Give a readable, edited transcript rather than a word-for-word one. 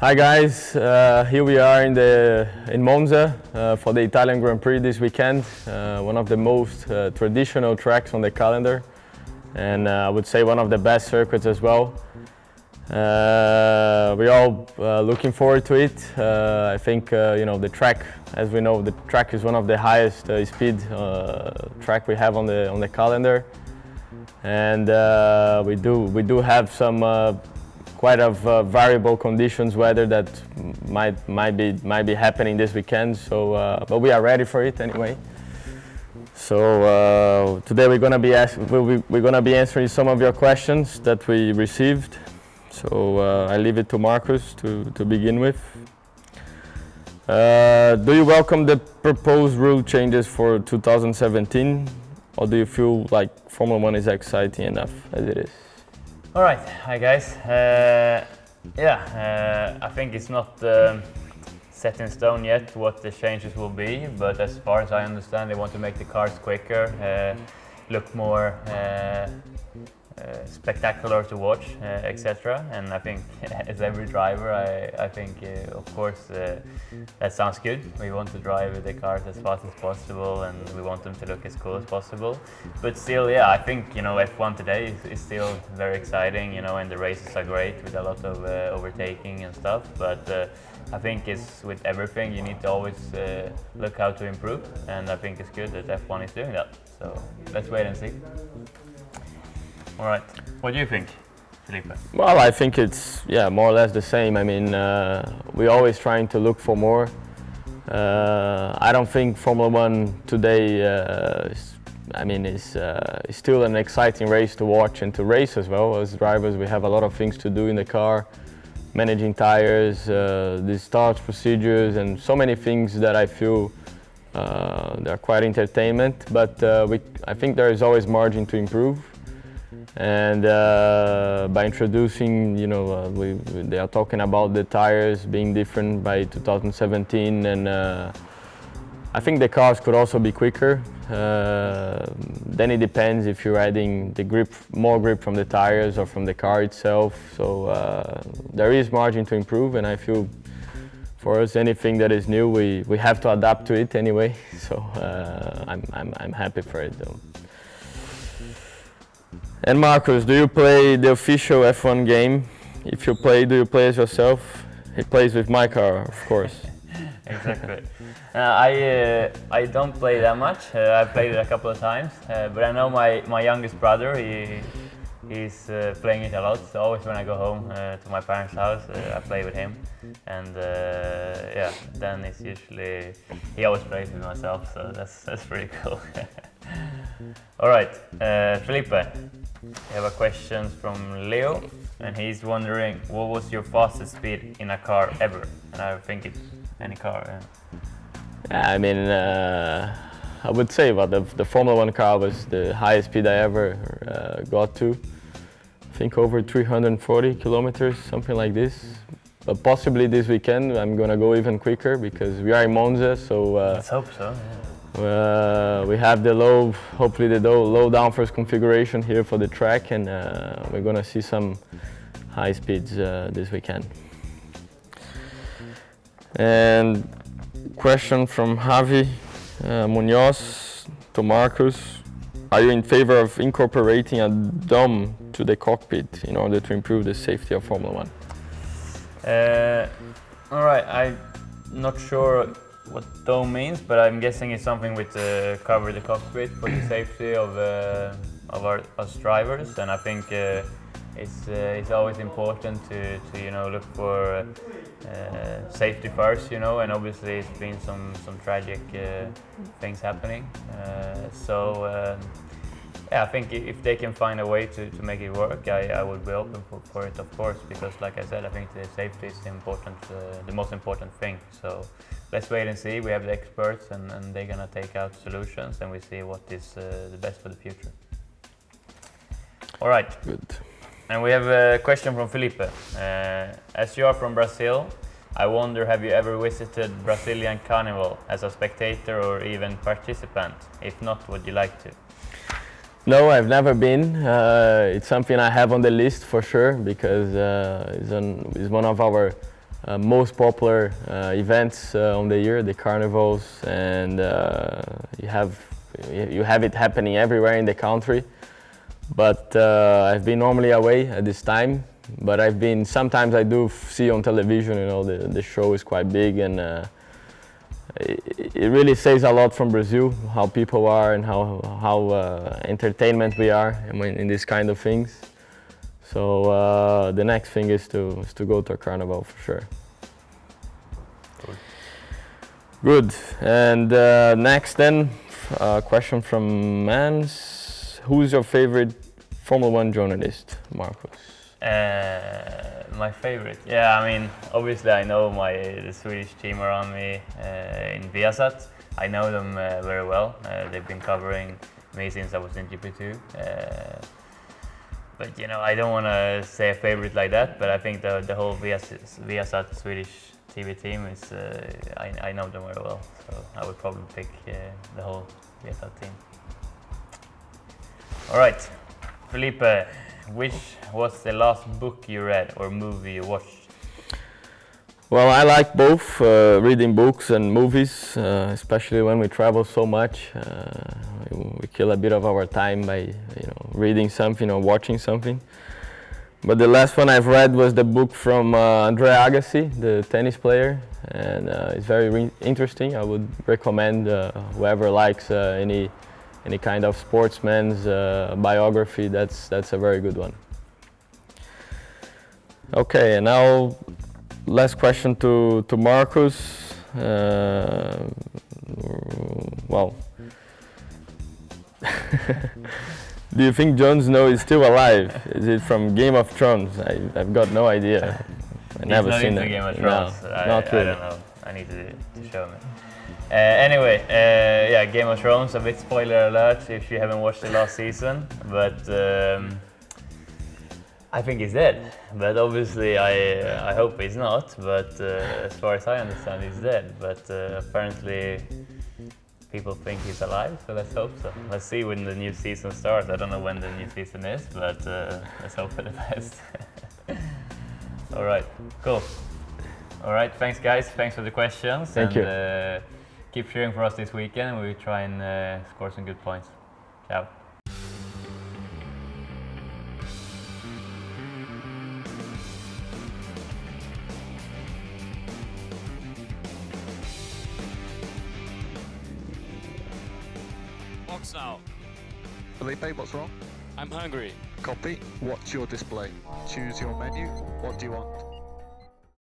Hi guys, here we are in Monza for the Italian Grand Prix this weekend. One of the most traditional tracks on the calendar, and I would say one of the best circuits as well. We're all looking forward to it. I think you know, the track, as we know, the track is one of the highest speed track we have on the calendar, and we do have some. Quite variable conditions, weather that might be happening this weekend. So, but we are ready for it anyway. So today we're gonna be answering some of your questions that we received. So I leave it to Marcus to begin with. Do you welcome the proposed rule changes for 2017, or do you feel like Formula One is exciting enough as it is? All right, hi guys. I think it's not set in stone yet what the changes will be, but as far as I understand, they want to make the cars quicker, look more spectacular to watch, etc. And I think, as every driver, I think, of course, that sounds good. We want to drive the cars as fast as possible, and we want them to look as cool as possible. But still, yeah, I think, you know, F1 today is still very exciting, you know, and the races are great with a lot of overtaking and stuff. But I think it's with everything, you need to always look how to improve, and I think it's good that F1 is doing that. So let's wait and see. All right. What do you think, Felipe? Well, I think it's, yeah, more or less the same. I mean, we're always trying to look for more. I don't think Formula One today, is still an exciting race to watch and to race as well. As drivers, we have a lot of things to do in the car, managing tires, the start procedures, and so many things that I feel they're quite entertainment. But I think there is always margin to improve. And by introducing, you know, they are talking about the tires being different by 2017, and I think the cars could also be quicker. Then it depends if you're adding the grip, more grip from the tires or from the car itself. So there is margin to improve, and I feel for us anything that is new, we have to adapt to it anyway. So I'm happy for it though. And Marcus, do you play the official F1 game? If you play, do you play as yourself? He plays with my car, of course. Exactly. I don't play that much. I've played it a couple of times, but I know my youngest brother, he's playing it a lot. So always when I go home to my parents' house, I play with him. And yeah, then it's usually, he always plays with myself, so that's pretty cool. All right, Felipe, we have a question from Leo, and he's wondering what was your fastest speed in a car ever? And I think it's any car. Yeah. I mean, I would say about the Formula One car was the highest speed I ever got to. I think over 340 kilometers, something like this. But possibly this weekend I'm gonna go even quicker because we are in Monza, so. Let's hope so. Yeah. We have the low, hopefully the low downforce configuration here for the track, and we're gonna see some high speeds this weekend. And question from Javi Munoz to Marcus: are you in favor of incorporating a dome to the cockpit in order to improve the safety of Formula One? All right, I'm not sure what dome means, but I'm guessing it's something with cover the cockpit for the safety of us drivers. And I think it's always important to you know, look for safety first, you know. And obviously it's been some tragic things happening. Yeah, I think if they can find a way to make it work, I would be open for it, of course, because like I said, I think the safety is important, the most important thing. So let's wait and see. We have the experts, and they're going to take out solutions, and we see what is the best for the future. All right. Good. And we have a question from Felipe. As you are from Brazil, I wonder, have you ever visited Brazilian Carnival as a spectator or even participant? If not, would you like to? No, I've never been. It's something I have on the list for sure, because it's one of our most popular events on the year, the carnivals, and you have it happening everywhere in the country. But I've been normally away at this time, but I've been, sometimes I do see on television, you know, the show is quite big, and it really says a lot from Brazil, how people are and how entertainment we are in this kind of things. So the next thing is to go to a carnival for sure. Good. And next then, a question from Mans. Who's your favorite Formula One journalist, Marcus? My favorite? Yeah, I mean, obviously I know the Swedish team around me in Viasat. I know them very well. They've been covering me since I was in GP2. But you know, I don't want to say a favorite like that, but I think the whole Viasat Swedish TV team is, I know them very well, so I would probably pick the whole Viasat team. All right, Felipe, which was the last book you read or movie you watched? Well, I like both, reading books and movies, especially when we travel so much. We kill a bit of our time by, you know, reading something or watching something. But the last one I've read was the book from Andre Agassi, the tennis player, and it's very interesting. I would recommend whoever likes any kind of sportsman's biography. That's a very good one. Okay, and now last question to Marcus. Well. Do you think Jon Snow is still alive? Is it from Game of Thrones? I've got no idea. I've never seen it. Game of Thrones. No, not really. I don't know. I need to show me. Anyway, yeah, Game of Thrones, a bit spoiler alert if you haven't watched the last season, but I think he's dead. But obviously I hope he's not, but as far as I understand, he's dead. But apparently people think he's alive, so let's hope so. Let's see when the new season starts. I don't know when the new season is, but let's hope for the best. All right, cool. All right, thanks guys. Thanks for the questions. Thank you. Keep cheering for us this weekend. We'll try and score some good points. Ciao. Now. Felipe, what's wrong? I'm hungry. Copy. What's your display? Choose your menu. What do you want?